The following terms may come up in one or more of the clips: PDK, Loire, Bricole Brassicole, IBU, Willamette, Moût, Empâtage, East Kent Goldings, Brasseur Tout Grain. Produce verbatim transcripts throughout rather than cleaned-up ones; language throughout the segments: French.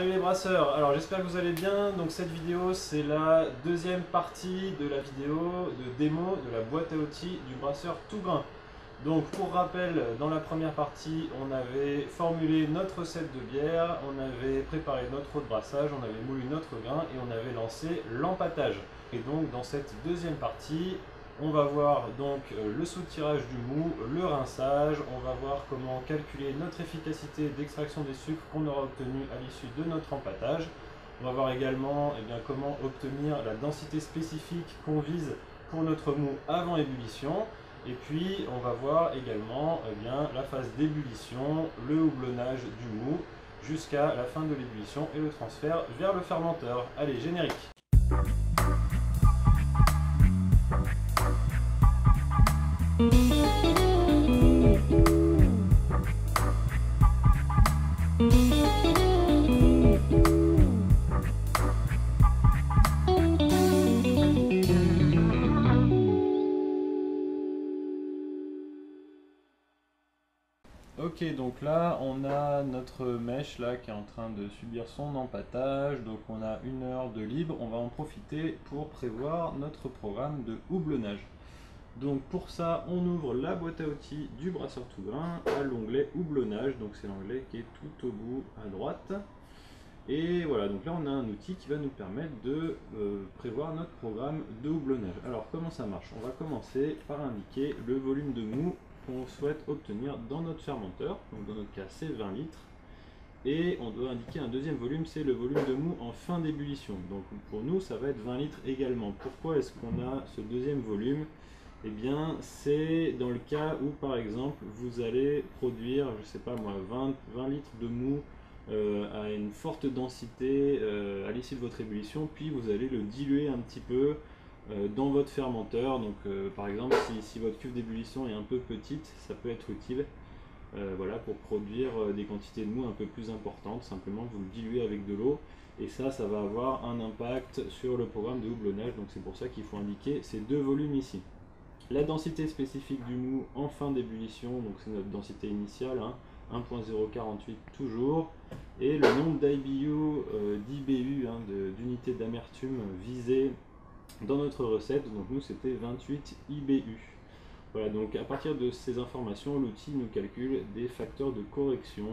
Salut les brasseurs, alors j'espère que vous allez bien. Donc cette vidéo c'est la deuxième partie de la vidéo de démo de la boîte à outils du brasseur Tout Grain. Donc pour rappel, dans la première partie on avait formulé notre recette de bière, on avait préparé notre eau de brassage, on avait moulu notre grain et on avait lancé l'empâtage. Et donc dans cette deuxième partie on va voir donc le soutirage du mou, le rinçage, on va voir comment calculer notre efficacité d'extraction des sucres qu'on aura obtenu à l'issue de notre empâtage. On va voir également eh bien, comment obtenir la densité spécifique qu'on vise pour notre mou avant ébullition. Et puis on va voir également eh bien, la phase d'ébullition, le houblonnage du mou jusqu'à la fin de l'ébullition et le transfert vers le fermenteur. Allez, générique! Ok, donc là on a notre mèche là qui est en train de subir son empâtage, donc on a une heure de libre, on va en profiter pour prévoir notre programme de houblonnage. Donc pour ça, on ouvre la boîte à outils du brasseur Tout Grain à l'onglet houblonnage, donc c'est l'onglet qui est tout au bout à droite. Et voilà, donc là on a un outil qui va nous permettre de euh, prévoir notre programme de houblonnage. Alors comment ça marche? On va commencer par indiquer le volume de mou qu'on souhaite obtenir dans notre fermenteur, donc dans notre cas c'est vingt litres. Et on doit indiquer un deuxième volume, c'est le volume de mou en fin d'ébullition. Donc pour nous ça va être vingt litres également. Pourquoi est-ce qu'on a ce deuxième volume? Eh bien, c'est dans le cas où, par exemple, vous allez produire, je sais pas moi, vingt litres de mou euh, à une forte densité euh, à l'issue de votre ébullition, puis vous allez le diluer un petit peu euh, dans votre fermenteur. Donc, euh, par exemple, si, si votre cuve d'ébullition est un peu petite, ça peut être utile euh, voilà, pour produire des quantités de mou un peu plus importantes. Simplement, vous le diluez avec de l'eau. Et ça, ça va avoir un impact sur le programme de houblonnage. Donc, c'est pour ça qu'il faut indiquer ces deux volumes ici. La densité spécifique du mou en fin d'ébullition, donc c'est notre densité initiale, hein, un virgule zéro quarante-huit toujours. Et le nombre d'I B U, euh, d'I B U, hein, d'unités d'amertume visées dans notre recette, donc nous c'était vingt-huit I B U. Voilà, donc à partir de ces informations, l'outil nous calcule des facteurs de correction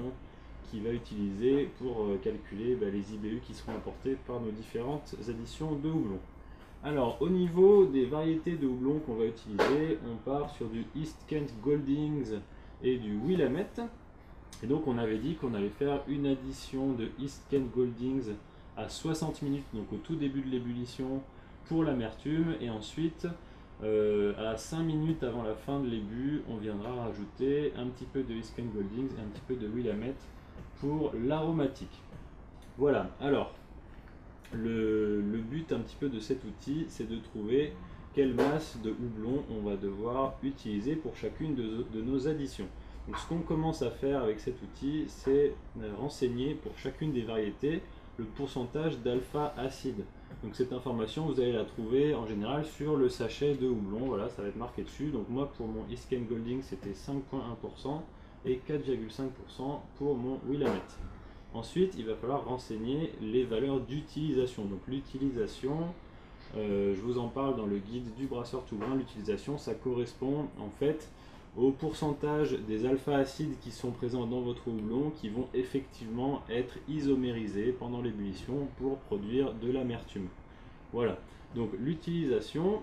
qu'il va utiliser pour euh, calculer bah, les I B U qui seront apportés par nos différentes additions de houblon. Alors au niveau des variétés de houblon qu'on va utiliser, on part sur du East Kent Goldings et du Willamette. Et donc on avait dit qu'on allait faire une addition de East Kent Goldings à soixante minutes, donc au tout début de l'ébullition pour l'amertume. Et ensuite euh, à cinq minutes avant la fin de l'ébullition, on viendra rajouter un petit peu de East Kent Goldings et un petit peu de Willamette pour l'aromatique. Voilà, alors... Le, le but un petit peu de cet outil, c'est de trouver quelle masse de houblon on va devoir utiliser pour chacune de, de nos additions. Donc ce qu'on commence à faire avec cet outil, c'est renseigner pour chacune des variétés le pourcentage d'alpha acide. Donc cette information, vous allez la trouver en général sur le sachet de houblon, voilà, ça va être marqué dessus. Donc moi pour mon East Kent Golding, c'était cinq virgule un pour cent et quatre virgule cinq pour cent pour mon Willamette. Ensuite, il va falloir renseigner les valeurs d'utilisation. Donc l'utilisation, euh, je vous en parle dans le guide du brasseur Tout Grain, l'utilisation, ça correspond en fait au pourcentage des alpha-acides qui sont présents dans votre houblon, qui vont effectivement être isomérisés pendant l'ébullition pour produire de l'amertume. Voilà, donc l'utilisation,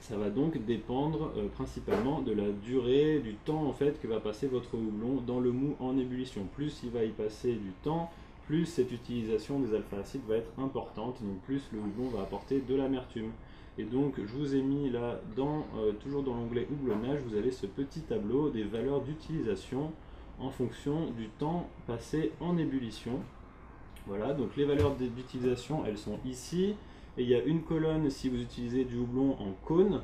ça va donc dépendre euh, principalement de la durée, du temps en fait que va passer votre houblon dans le mou en ébullition. Plus il va y passer du temps, plus cette utilisation des alpha-acides va être importante, donc plus le houblon va apporter de l'amertume. Et donc je vous ai mis là, dans, euh, toujours dans l'onglet houblonnage, vous avez ce petit tableau des valeurs d'utilisation en fonction du temps passé en ébullition. Voilà, donc les valeurs d'utilisation, elles sont ici. Et il y a une colonne si vous utilisez du houblon en cône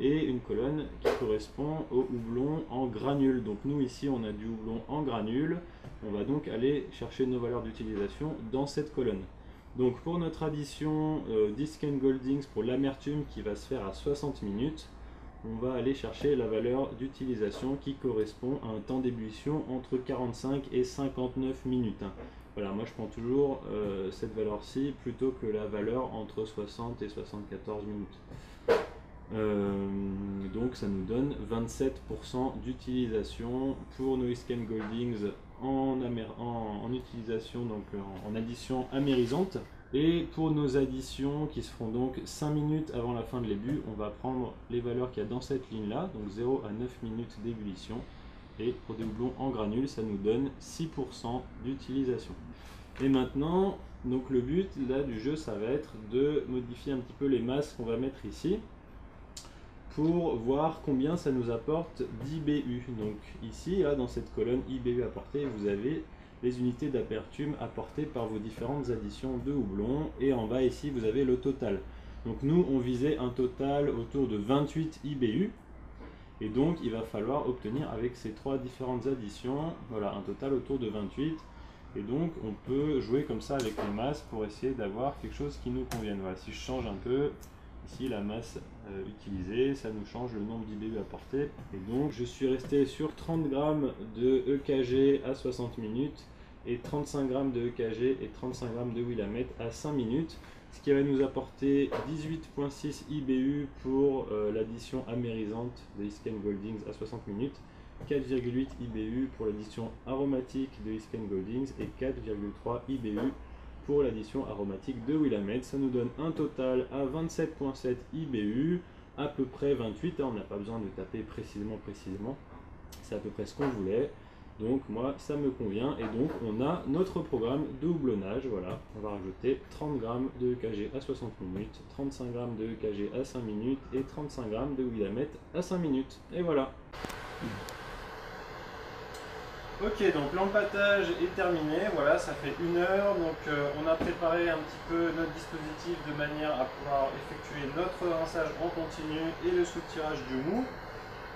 et une colonne qui correspond au houblon en granule. Donc nous ici on a du houblon en granule, on va donc aller chercher nos valeurs d'utilisation dans cette colonne. Donc pour notre addition euh, East Kent Goldings pour l'amertume qui va se faire à soixante minutes, on va aller chercher la valeur d'utilisation qui correspond à un temps d'ébullition entre quarante-cinq et cinquante-neuf minutes. Voilà, moi je prends toujours euh, cette valeur-ci plutôt que la valeur entre soixante et soixante-quatorze minutes. Euh, donc ça nous donne vingt-sept pour cent d'utilisation pour nos East Kent Goldings en, en, en utilisation, donc en, en addition amérisante. Et pour nos additions qui se feront donc cinq minutes avant la fin de l'ébullition, on va prendre les valeurs qu'il y a dans cette ligne là, donc zéro à neuf minutes d'ébullition. Et pour des houblons en granules, ça nous donne six pour cent d'utilisation. Et maintenant, donc le but là du jeu, ça va être de modifier un petit peu les masses qu'on va mettre ici, pour voir combien ça nous apporte d'I B U. Donc ici, là, dans cette colonne I B U apportée, vous avez les unités d'apertume apportées par vos différentes additions de houblon. Et en bas ici, vous avez le total. Donc nous, on visait un total autour de vingt-huit I B U. Et donc, il va falloir obtenir avec ces trois différentes additions, voilà, un total autour de vingt-huit. Et donc, on peut jouer comme ça avec les masses pour essayer d'avoir quelque chose qui nous convienne. Voilà, si je change un peu... Ici, la masse euh, utilisée, ça nous change le nombre d'I B U apporté. Et donc, je suis resté sur trente grammes de E K G à soixante minutes et trente-cinq grammes de E K G et trente-cinq grammes de Willamette à cinq minutes. Ce qui va nous apporter dix-huit virgule six I B U pour euh, l'addition amérisante de East Kent Goldings à soixante minutes, quatre virgule huit I B U pour l'addition aromatique de East Kent Goldings et quatre virgule trois I B U pour l'addition aromatique de Willamette. Ça nous donne un total à vingt-sept virgule sept I B U, à peu près vingt-huit, hein, on n'a pas besoin de taper précisément, précisément, c'est à peu près ce qu'on voulait, donc moi ça me convient, et donc on a notre programme de houblonnage. Voilà, on va rajouter trente grammes de E K G à soixante minutes, trente-cinq grammes de E K G à cinq minutes, et trente-cinq grammes de Willamette à cinq minutes, et voilà. Ok, donc l'empâtage est terminé, voilà, ça fait une heure, donc euh, on a préparé un petit peu notre dispositif de manière à pouvoir effectuer notre rinçage en continu et le soutirage du mou.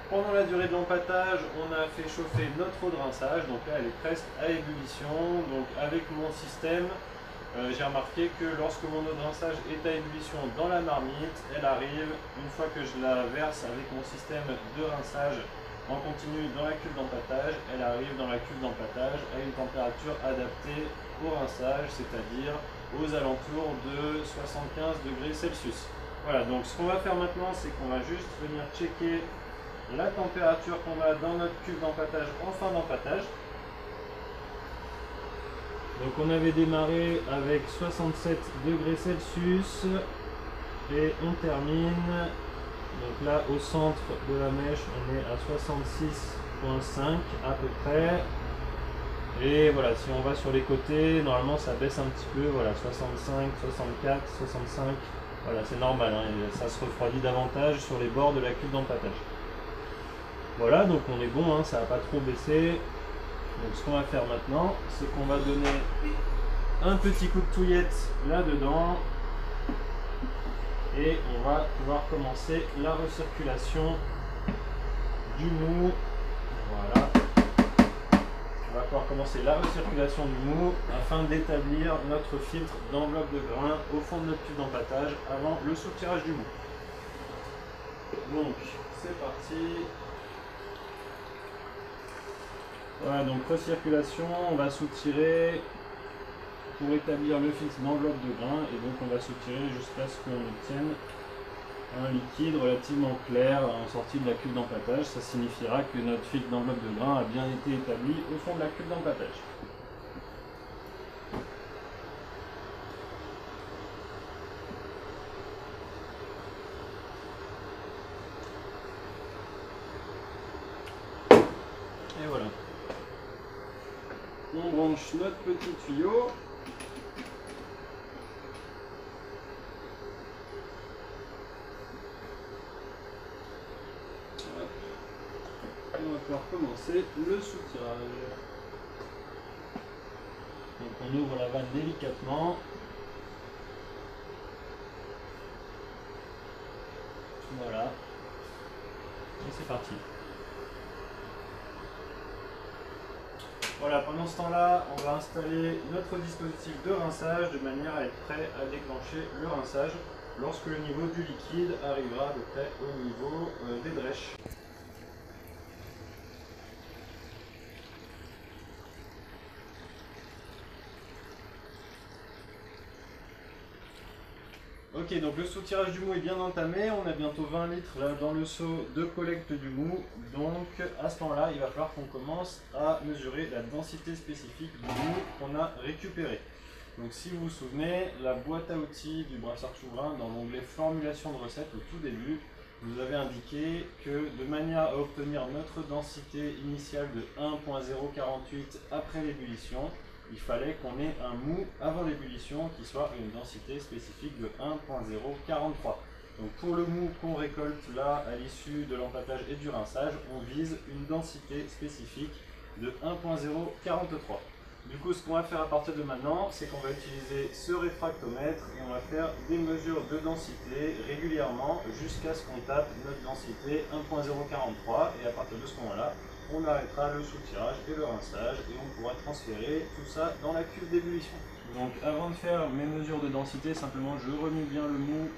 Pendant la durée de l'empâtage, on a fait chauffer notre eau de rinçage, donc là elle est presque à ébullition, donc avec mon système, euh, j'ai remarqué que lorsque mon eau de rinçage est à ébullition dans la marmite, elle arrive, une fois que je la verse avec mon système de rinçage, on continue dans la cuve d'empâtage, elle arrive dans la cuve d'empâtage à une température adaptée au rinçage, c'est-à-dire aux alentours de soixante-quinze degrés Celsius. Voilà, donc ce qu'on va faire maintenant, c'est qu'on va juste venir checker la température qu'on a dans notre cuve d'empâtage en fin d'empâtage. Donc on avait démarré avec soixante-sept degrés Celsius et on termine... Donc là, au centre de la mèche, on est à soixante-six virgule cinq à peu près. Et voilà, si on va sur les côtés, normalement ça baisse un petit peu. Voilà, soixante-cinq, soixante-quatre, soixante-cinq. Voilà, c'est normal, hein, ça se refroidit davantage sur les bords de la cuve d'empâtage. Voilà, donc on est bon, hein, ça n'a pas trop baissé. Donc ce qu'on va faire maintenant, c'est qu'on va donner un petit coup de touillette là-dedans. Et on va pouvoir commencer la recirculation du mou. Voilà. On va pouvoir commencer la recirculation du mou afin d'établir notre filtre d'enveloppe de grain au fond de notre cuve d'empâtage avant le soutirage du mou. Donc c'est parti. Voilà, donc recirculation, on va soutirer pour établir le filtre d'enveloppe de grain, et donc on va soutirer jusqu'à ce qu'on obtienne un liquide relativement clair en sortie de la cuve d'empâtage. Ça signifiera que notre filtre d'enveloppe de grain a bien été établi au fond de la cuve d'empâtage. Et voilà. On branche notre petit tuyau. Commencer le soutirage. Donc on ouvre la vanne délicatement. Voilà. Et c'est parti. Voilà, pendant ce temps-là, on va installer notre dispositif de rinçage de manière à être prêt à déclencher le rinçage lorsque le niveau du liquide arrivera à peu près au niveau euh, des drèches. Ok, donc le soutirage du mou est bien entamé, on a bientôt vingt litres là dans le seau de collecte du mou, donc à ce moment-là, il va falloir qu'on commence à mesurer la densité spécifique du mou qu'on a récupéré. Donc si vous vous souvenez, la boîte à outils du brasseur tout grain, dans l'onglet formulation de recettes au tout début, nous avait indiqué que de manière à obtenir notre densité initiale de un virgule zéro quarante-huit après l'ébullition, il fallait qu'on ait un mou avant l'ébullition qui soit une densité spécifique de un virgule zéro quarante-trois. Donc pour le mou qu'on récolte là à l'issue de l'empâtage et du rinçage, on vise une densité spécifique de un virgule zéro quarante-trois. Du coup, ce qu'on va faire à partir de maintenant, c'est qu'on va utiliser ce réfractomètre et on va faire des mesures de densité régulièrement jusqu'à ce qu'on tape notre densité un virgule zéro quarante-trois, et à partir de ce moment-là, on arrêtera le soutirage et le rinçage et on pourra transférer tout ça dans la cuve d'ébullition. Donc avant de faire mes mesures de densité, simplement je remue bien le mou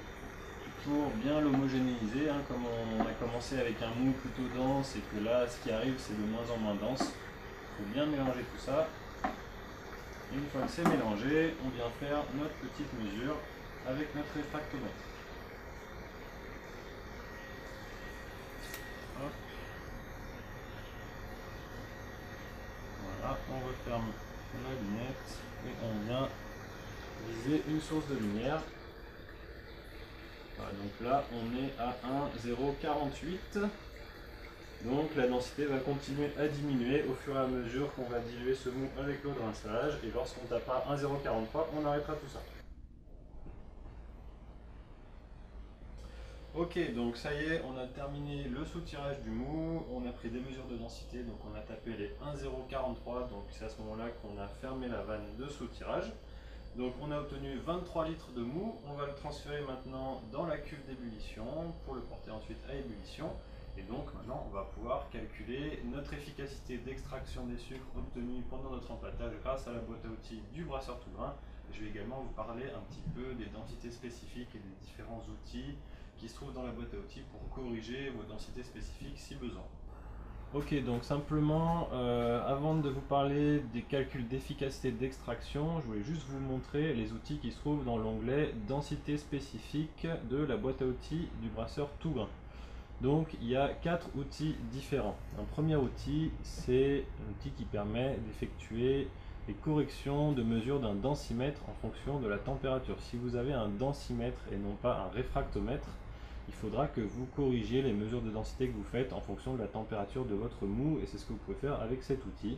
pour bien l'homogénéiser, hein, comme on a commencé avec un mou plutôt dense et que là ce qui arrive c'est de moins en moins dense. Il faut bien mélanger tout ça. Et une fois que c'est mélangé, on vient faire notre petite mesure avec notre réfractomètre. Hop. Voilà, on referme la lunette et on vient viser une source de lumière. Voilà, donc là on est à un virgule zéro quarante-huit. Donc la densité va continuer à diminuer au fur et à mesure qu'on va diluer ce mou avec l'eau de rinçage, et lorsqu'on tapera un virgule zéro quarante-trois, on arrêtera tout ça. Ok, donc ça y est, on a terminé le soutirage du mou, on a pris des mesures de densité, donc on a tapé les un virgule zéro quarante-trois, donc c'est à ce moment-là qu'on a fermé la vanne de soutirage. Donc on a obtenu vingt-trois litres de mou, on va le transférer maintenant dans la cuve d'ébullition pour le porter ensuite à ébullition. Et donc maintenant on va pouvoir calculer notre efficacité d'extraction des sucres obtenus pendant notre empâtage grâce à la boîte à outils du brasseur tout grain. Je vais également vous parler un petit peu des densités spécifiques et des différents outils qui se trouvent dans la boîte à outils pour corriger vos densités spécifiques si besoin. Ok, donc simplement euh, avant de vous parler des calculs d'efficacité d'extraction, je voulais juste vous montrer les outils qui se trouvent dans l'onglet densité spécifique de la boîte à outils du brasseur tout grain. Donc il y a quatre outils différents. Un premier outil, c'est l'outil qui permet d'effectuer les corrections de mesure d'un densimètre en fonction de la température. Si vous avez un densimètre et non pas un réfractomètre, il faudra que vous corrigiez les mesures de densité que vous faites en fonction de la température de votre mou, et c'est ce que vous pouvez faire avec cet outil.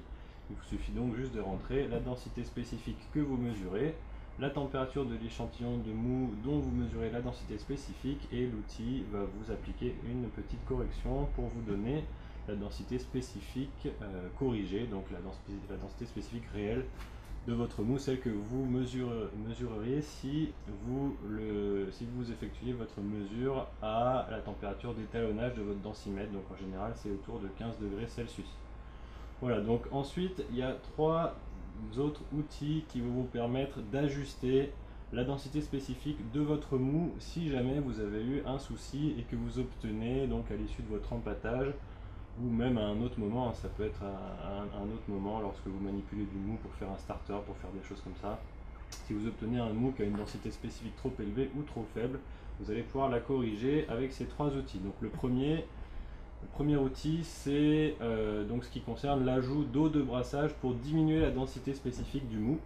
Il vous suffit donc juste de rentrer la densité spécifique que vous mesurez, la température de l'échantillon de mou dont vous mesurez la densité spécifique, et l'outil va vous appliquer une petite correction pour vous donner la densité spécifique euh, corrigée, donc la, dens la densité spécifique réelle de votre mou, celle que vous mesure mesureriez si vous, le, si vous effectuez votre mesure à la température d'étalonnage de votre densimètre, donc en général c'est autour de quinze degrés Celsius. Voilà, donc ensuite il y a trois autres outils qui vont vous permettre d'ajuster la densité spécifique de votre mou si jamais vous avez eu un souci et que vous obtenez donc à l'issue de votre empâtage, ou même à un autre moment, ça peut être à un autre moment lorsque vous manipulez du mou pour faire un starter, pour faire des choses comme ça. Si vous obtenez un mou qui a une densité spécifique trop élevée ou trop faible, vous allez pouvoir la corriger avec ces trois outils. Donc le premier Le premier outil, c'est euh, donc ce qui concerne l'ajout d'eau de brassage pour diminuer la densité spécifique du mou.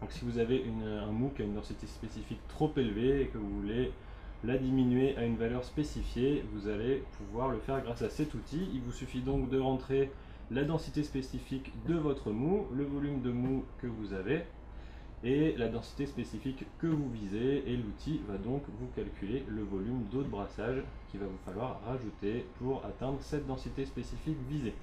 Donc si vous avez une, un mou qui a une densité spécifique trop élevée et que vous voulez la diminuer à une valeur spécifiée, vous allez pouvoir le faire grâce à cet outil. Il vous suffit donc de rentrer la densité spécifique de votre mou, le volume de mou que vous avez et la densité spécifique que vous visez, et l'outil va donc vous calculer le volume d'eau de brassage qu'il va vous falloir rajouter pour atteindre cette densité spécifique visée.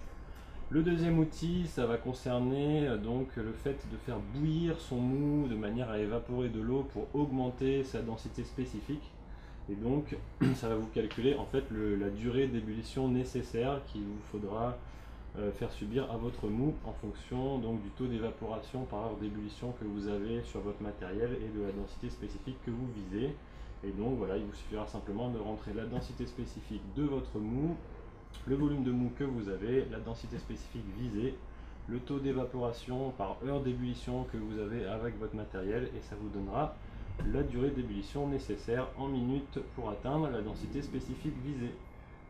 Le deuxième outil, ça va concerner donc le fait de faire bouillir son mou de manière à évaporer de l'eau pour augmenter sa densité spécifique, et donc ça va vous calculer en fait le, la durée d'ébullition nécessaire qu'il vous faudra faire subir à votre mou en fonction donc du taux d'évaporation par heure d'ébullition que vous avez sur votre matériel et de la densité spécifique que vous visez. Et donc voilà, il vous suffira simplement de rentrer la densité spécifique de votre mou, le volume de mou que vous avez, la densité spécifique visée, le taux d'évaporation par heure d'ébullition que vous avez avec votre matériel, et ça vous donnera la durée d'ébullition nécessaire en minutes pour atteindre la densité spécifique visée.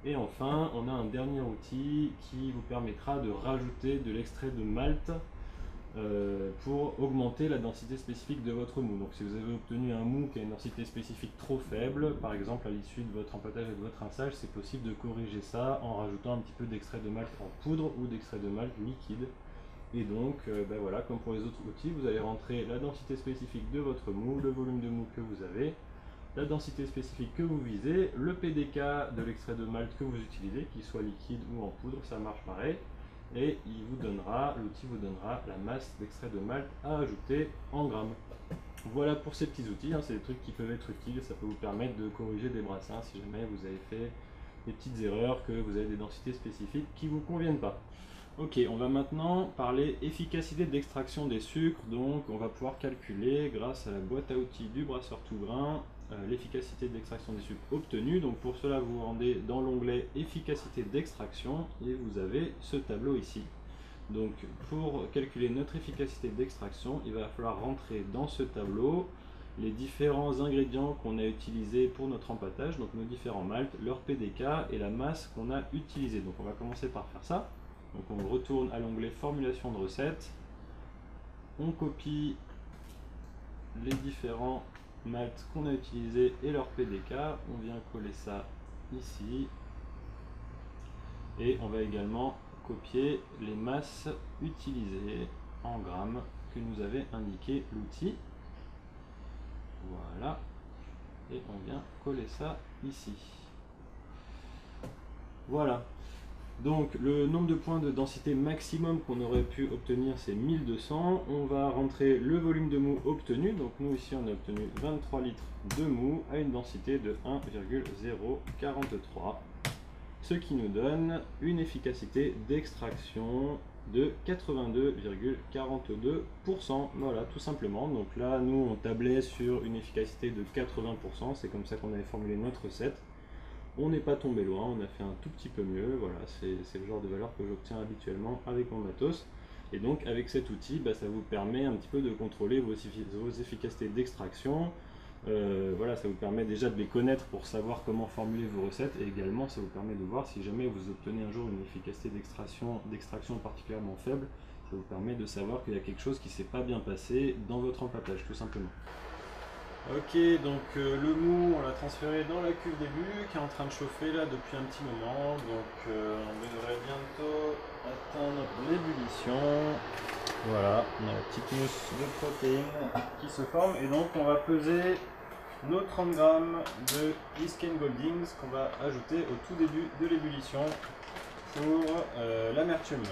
Et enfin, on a un dernier outil qui vous permettra de rajouter de l'extrait de malt euh, pour augmenter la densité spécifique de votre mou. Donc si vous avez obtenu un mou qui a une densité spécifique trop faible, par exemple à l'issue de votre empâtage et de votre rinçage, c'est possible de corriger ça en rajoutant un petit peu d'extrait de malt en poudre ou d'extrait de malt liquide. Et donc, euh, ben voilà, comme pour les autres outils, vous allez rentrer la densité spécifique de votre mou, le volume de mou que vous avez, la densité spécifique que vous visez, le P D K de l'extrait de malt que vous utilisez, qu'il soit liquide ou en poudre, ça marche pareil, et il vous donnera, l'outil vous donnera la masse d'extrait de malt à ajouter en grammes. Voilà pour ces petits outils, hein, c'est des trucs qui peuvent être utiles, ça peut vous permettre de corriger des brassins si jamais vous avez fait des petites erreurs, que vous avez des densités spécifiques qui ne vous conviennent pas. Ok, on va maintenant parler efficacité d'extraction des sucres, donc on va pouvoir calculer grâce à la boîte à outils du brasseur tout grain euh, l'efficacité d'extraction des sucres obtenue. Donc pour cela vous vous rendez dans l'onglet efficacité d'extraction et vous avez ce tableau ici. Donc pour calculer notre efficacité d'extraction, il va falloir rentrer dans ce tableau les différents ingrédients qu'on a utilisés pour notre empâtage, donc nos différents malts, leur P D K et la masse qu'on a utilisée. Donc on va commencer par faire ça. Donc on retourne à l'onglet formulation de recettes, on copie les différents malts qu'on a utilisés et leur P D K, on vient coller ça ici et on va également copier les masses utilisées en grammes que nous avait indiqué l'outil. Voilà, et on vient coller ça ici. Voilà. Donc le nombre de points de densité maximum qu'on aurait pu obtenir, c'est mille deux cents. On va rentrer le volume de mou obtenu. Donc nous ici on a obtenu vingt-trois litres de mou à une densité de un virgule zéro quarante-trois. Ce qui nous donne une efficacité d'extraction de quatre-vingt-deux virgule quarante-deux pour cent. Voilà, tout simplement. Donc là nous on tablait sur une efficacité de quatre-vingts pour cent. C'est comme ça qu'on avait formulé notre recette. On n'est pas tombé loin, on a fait un tout petit peu mieux, voilà, c'est le genre de valeur que j'obtiens habituellement avec mon matos. Et donc avec cet outil, bah, ça vous permet un petit peu de contrôler vos, vos efficacités d'extraction. Euh, voilà, ça vous permet déjà de les connaître pour savoir comment formuler vos recettes, et également ça vous permet de voir si jamais vous obtenez un jour une efficacité d'extraction d'extraction particulièrement faible, ça vous permet de savoir qu'il y a quelque chose qui ne s'est pas bien passé dans votre empâtage, tout simplement. Ok, donc euh, le mou, on l'a transféré dans la cuve début qui est en train de chauffer là depuis un petit moment. Donc euh, on devrait bientôt atteindre l'ébullition. Voilà, on a la petite mousse de protéines qui se forme. Et donc on va peser nos trente grammes de East Kent Goldings qu'on va ajouter au tout début de l'ébullition pour euh, l'amertume.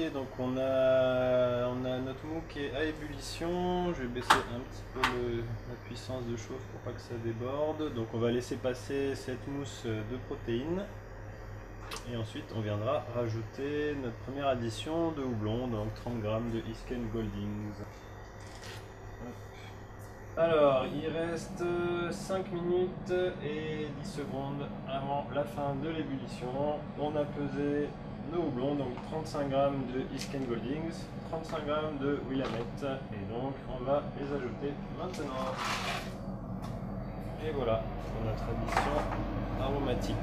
Ok, donc on a, on a notre mou qui est à ébullition. Je vais baisser un petit peu le, la puissance de chauffe pour pas que ça déborde. Donc on va laisser passer cette mousse de protéines et ensuite on viendra rajouter notre première addition de houblon, donc trente grammes de East Kent Goldings. Alors il reste cinq minutes et dix secondes avant la fin de l'ébullition. On a pesé nos houblons, donc trente-cinq grammes de East Kent Goldings, trente-cinq grammes de Willamette, et donc on va les ajouter maintenant. Et voilà pour notre addition aromatique.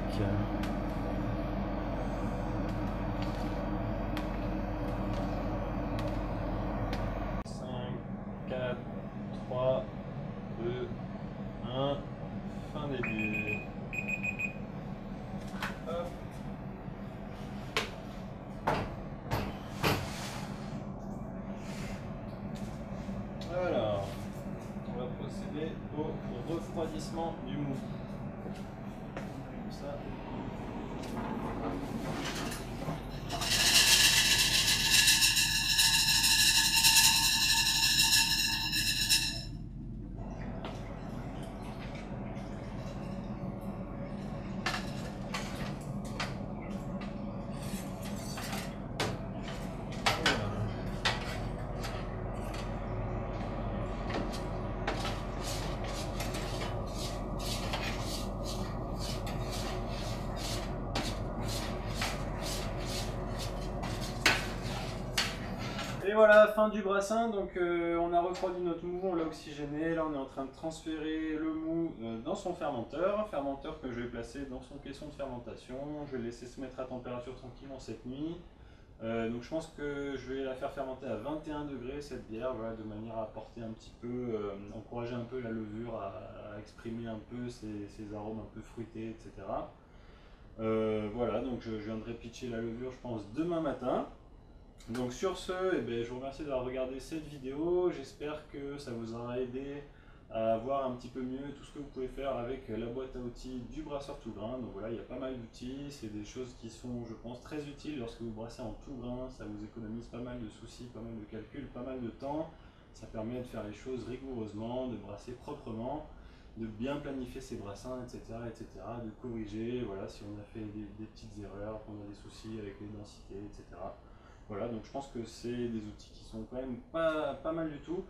cinq, quatre, trois, deux, un, fin début. Hop. Au refroidissement du mou. Comme ça. voilà, fin du brassin. Donc euh, on a refroidi notre mou, on l'a oxygéné. Là on est en train de transférer le mou euh, dans son fermenteur. Fermenteur que je vais placer dans son caisson de fermentation. Je vais laisser se mettre à température tranquillement cette nuit. Euh, donc je pense que je vais la faire fermenter à vingt et un degrés cette bière, voilà, de manière à apporter un petit peu, euh, encourager un peu la levure à, à exprimer un peu ses, ses arômes un peu fruités, et cetera. Euh, voilà, donc je, je viendrai pitcher la levure je pense demain matin. Donc sur ce, eh bien, je vous remercie d'avoir regardé cette vidéo, j'espère que ça vous aura aidé à voir un petit peu mieux tout ce que vous pouvez faire avec la boîte à outils du brasseur tout grain. Donc voilà, il y a pas mal d'outils, c'est des choses qui sont, je pense, très utiles lorsque vous brassez en tout grain. Ça vous économise pas mal de soucis, pas mal de calculs, pas mal de temps. Ça permet de faire les choses rigoureusement, de brasser proprement, de bien planifier ses brassins, et cetera, et cetera, de corriger, voilà, si on a fait des, des petites erreurs, qu'on a des soucis avec les densités, et cetera. Voilà, donc je pense que c'est des outils qui sont quand même pas, pas mal du tout.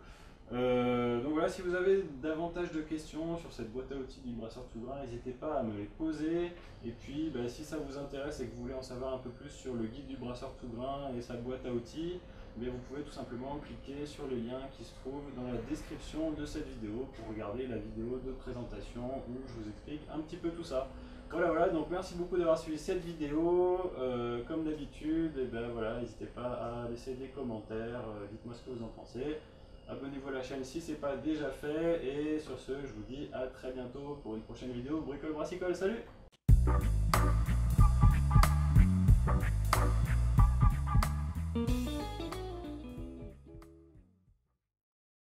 Euh, donc voilà, si vous avez davantage de questions sur cette boîte à outils du brasseur tout grain, n'hésitez pas à me les poser. Et puis bah, si ça vous intéresse et que vous voulez en savoir un peu plus sur le guide du brasseur tout grain et sa boîte à outils, mais vous pouvez tout simplement cliquer sur le lien qui se trouve dans la description de cette vidéo pour regarder la vidéo de présentation où je vous explique un petit peu tout ça. Voilà, voilà, donc merci beaucoup d'avoir suivi cette vidéo. Euh, comme d'habitude, et ben voilà, n'hésitez pas à laisser des commentaires, euh, dites-moi ce que vous en pensez. Abonnez-vous à la chaîne si ce n'est pas déjà fait. Et sur ce, je vous dis à très bientôt pour une prochaine vidéo. Bricole Brassicole, salut!